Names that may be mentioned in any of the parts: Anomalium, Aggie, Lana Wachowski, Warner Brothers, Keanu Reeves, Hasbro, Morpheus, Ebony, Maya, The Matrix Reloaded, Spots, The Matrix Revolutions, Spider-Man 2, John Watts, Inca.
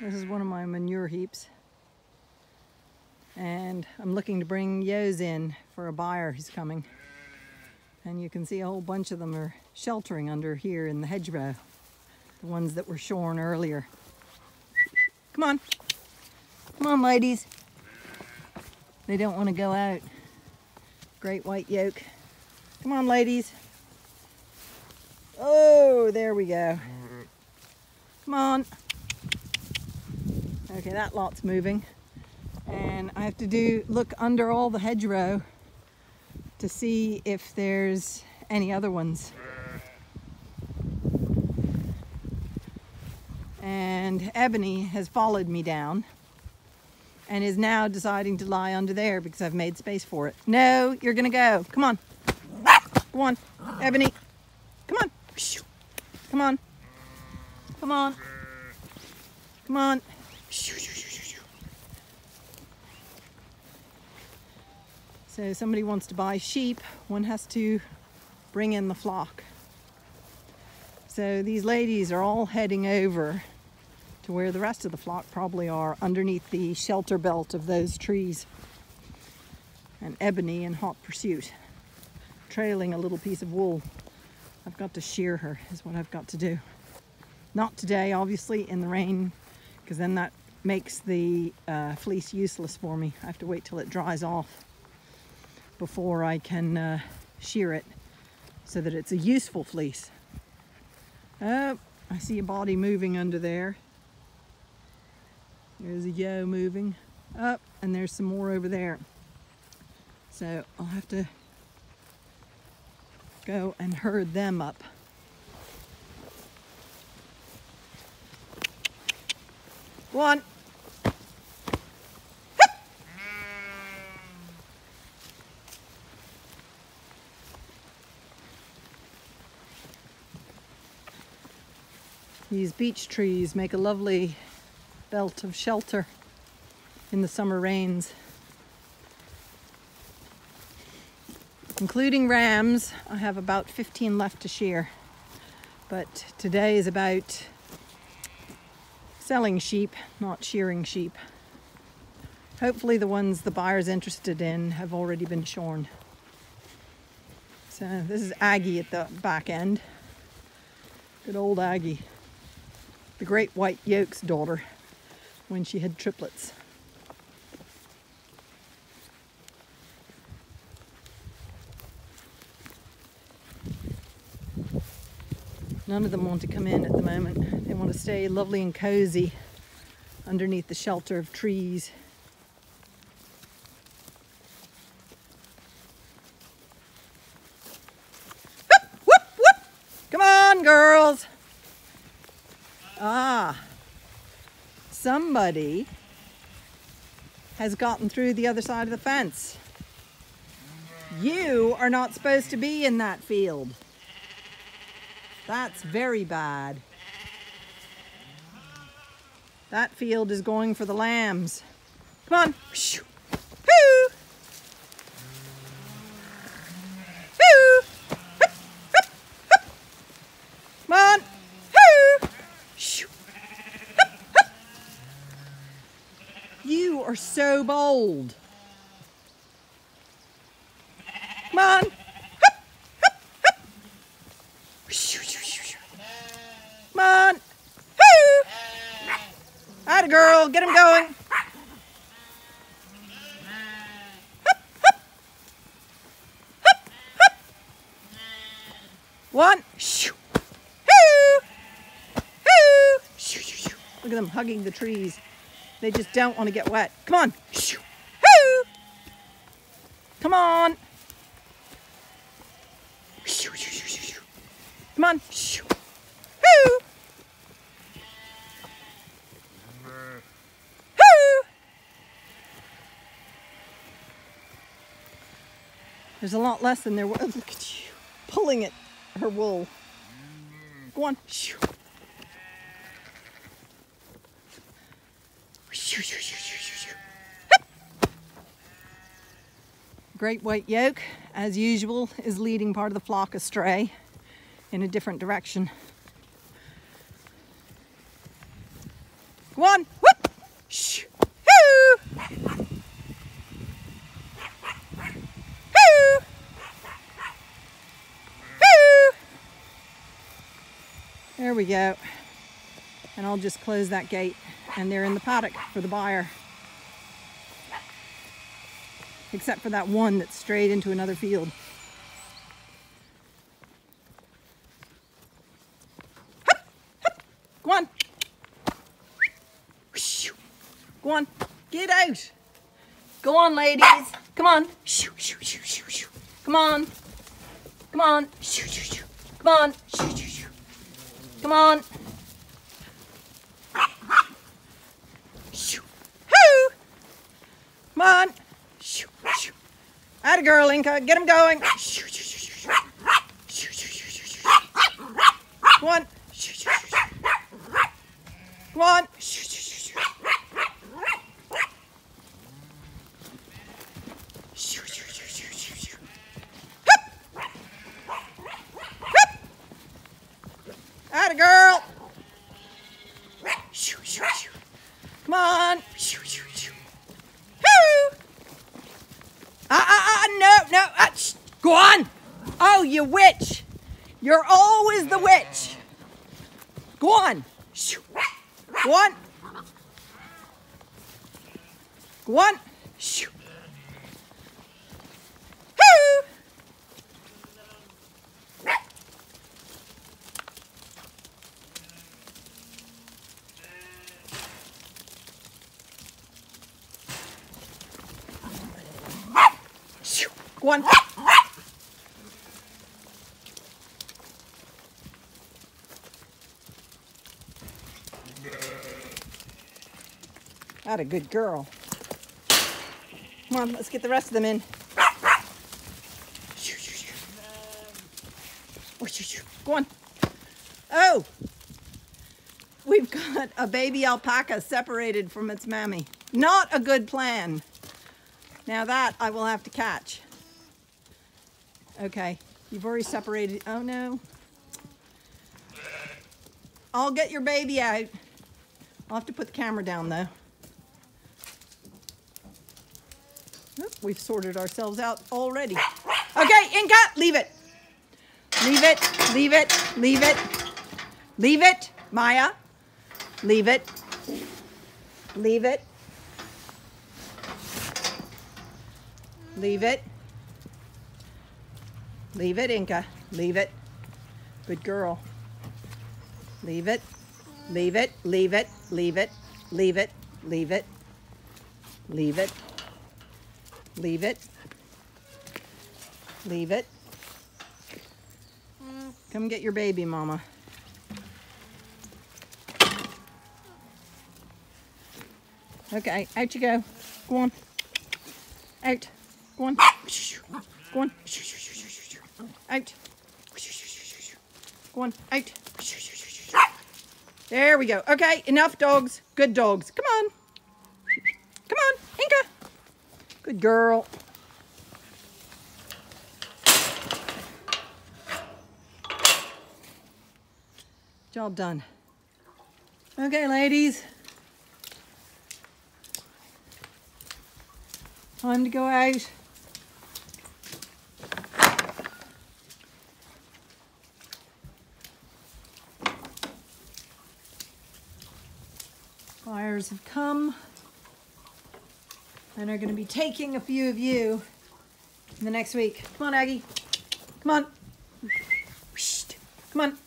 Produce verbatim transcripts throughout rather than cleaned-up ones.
This is one of my manure heaps. And I'm looking to bring yos in for a buyer who's coming. And you can see a whole bunch of them are sheltering under here in the hedgerow. The ones that were shorn earlier. Come on. Come on, ladies. They don't want to go out. Great white yoke. Come on, ladies. Oh, there we go. Come on. Okay, that lot's moving. And I have to do look under all the hedgerow to see if there's any other ones. And Ebony has followed me down and is now deciding to lie under there because I've made space for it. No, you're gonna go. Come on. Come on, Ebony. Come on. Come on. Come on. Come on. So somebody wants to buy sheep, one has to bring in the flock. So these ladies are all heading over to where the rest of the flock probably are, underneath the shelter belt of those trees. And Ebony in hot pursuit, trailing a little piece of wool. I've got to shear her, is what I've got to do. Not today, obviously, in the rain, because then that makes the uh, fleece useless for me. I have to wait till it dries off before I can uh, shear it so that it's a useful fleece. Oh, I see a body moving under there. There's a yo moving up, and there's some more over there. So I'll have to go and herd them up. Go on. These beech trees make a lovely belt of shelter in the summer rains. Including rams, I have about fifteen left to shear. But today is about selling sheep, not shearing sheep. Hopefully the ones the buyer's interested in have already been shorn. So this is Aggie at the back end. Good old Aggie. The great white yoke's daughter when she had triplets. None of them want to come in at the moment. They want to stay lovely and cozy underneath the shelter of trees. Whoop, whoop, whoop! Come on, girls! Ah, somebody has gotten through the other side of the fence. You are not supposed to be in that field. That's very bad. That field is going for the lambs. Come on. Hoo! Hoo! Come on. You are so bold. Come on. Come on. Atta girl, get him going. One. Look at them hugging the trees. They just don't want to get wet. Come on. Shoo. Hoo. Come on. Shoo, shoo, shoo, shoo, shoo. Come on. Shoo. Hoo. Hoo. There's a lot less than there was. Look at you. Pulling at her wool. Go on. Shoo. Great white yoke, as usual, is leading part of the flock astray in a different direction. Come on. Whoop. Shoo. Hoo. Hoo. Hoo. There we go. And I'll just close that gate, and they're in the paddock for the buyer. Except for that one that strayed into another field. Hup, hup. Go on. Go on. Get out. Go on, ladies. Come on. Come on. Come on. Come on. Come on. Hoo. Come on. Atta girl, Inca. Get him going. Come on. Come on. Atta girl. Come on. No, uh, sh go on. Oh, you witch. You're always the witch. Go on. Go on. Go on. Hoo. Go on. That a good girl. Come on, let's get the rest of them in. Go on. Oh, we've got a baby alpaca separated from its mammy. Not a good plan. Now that I will have to catch. Okay, you've already separated. Oh no. I'll get your baby out. I'll have to put the camera down though. Oop, we've sorted ourselves out already. Okay, Inca, leave it. Leave it, leave it, leave it. Leave it, Maya. Leave it. Leave it. Leave it. Leave it, Inca. Leave it. Good girl. Leave it. Leave it. Leave it. Leave it. Leave it. Leave it. Leave it. Leave it. Leave it. Come get your baby, Mama. Okay, out you go. Go on. Out. Go on. Go on. Out. Go on. Out. There we go. Okay, enough dogs. Good dogs. Come on. Come on, Inca. Good girl. Job done. Okay, ladies. Time to go out. Buyers have come and are going to be taking a few of you in the next week. Come on, Aggie. Come on. Come on.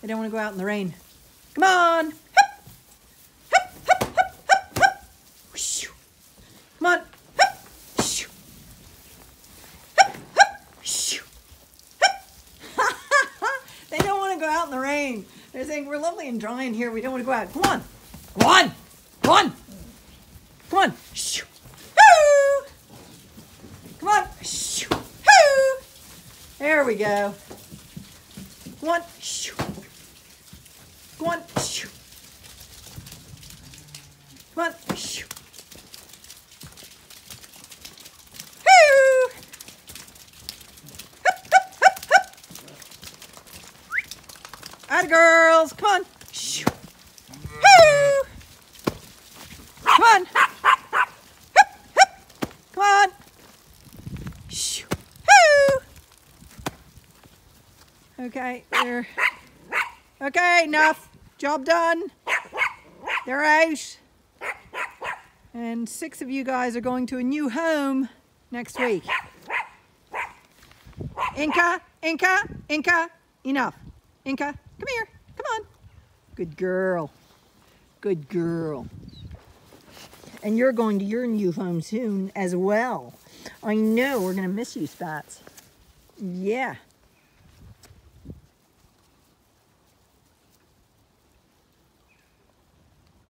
They don't want to go out in the rain. Come on. Come on. They don't want to go out in the rain. They're saying, we're lovely and dry in here. We don't want to go out. Come on. Come on. Come on. Come on. Come on. There we go. Come on. Come on. Come on. Atta girls, come on. Shoo. Hoo. Come on. Hup, hup. Come on. Shoo. Hoo. Okay, there. Okay, enough. Job done. They're out. And six of you guys are going to a new home next week. Inca, Inca, Inca, enough. Inca, come here, come on. Good girl, good girl. And you're going to your new home soon as well. I know, we're gonna miss you, Spots. Yeah.